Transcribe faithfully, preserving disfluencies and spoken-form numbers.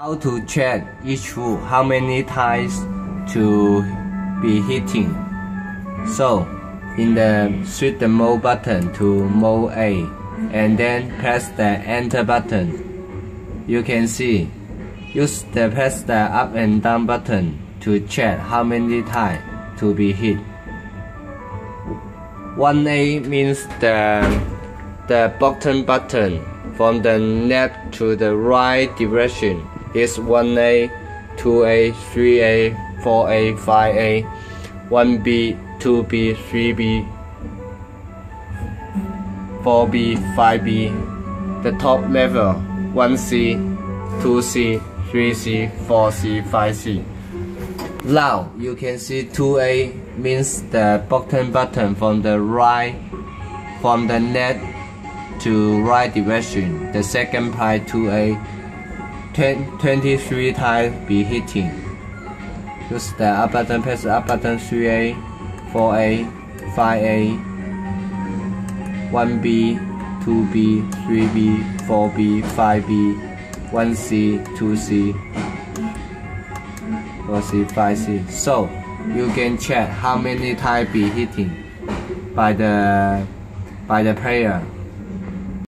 How to check each rule, how many times to be hitting. So, in the switch the mode button to mode A and then press the enter button. You can see, use the press the up and down button to check how many times to be hit. one A means the, the bottom button from the left to the right direction. Is one A, two A, three A, four A, five A, one B, two B, three B, four B, five B, the top level, one C, two C, three C, four C, five C. Now you can see two A means the bottom button from the right, from the left to right direction, the second part two A. twenty-three times be hitting. Use the up button, press up button three A, four A, five A, one B, two B, three B, four B, five B, one C, two C, four C, five C. So you can check how many times be hitting by the by the player.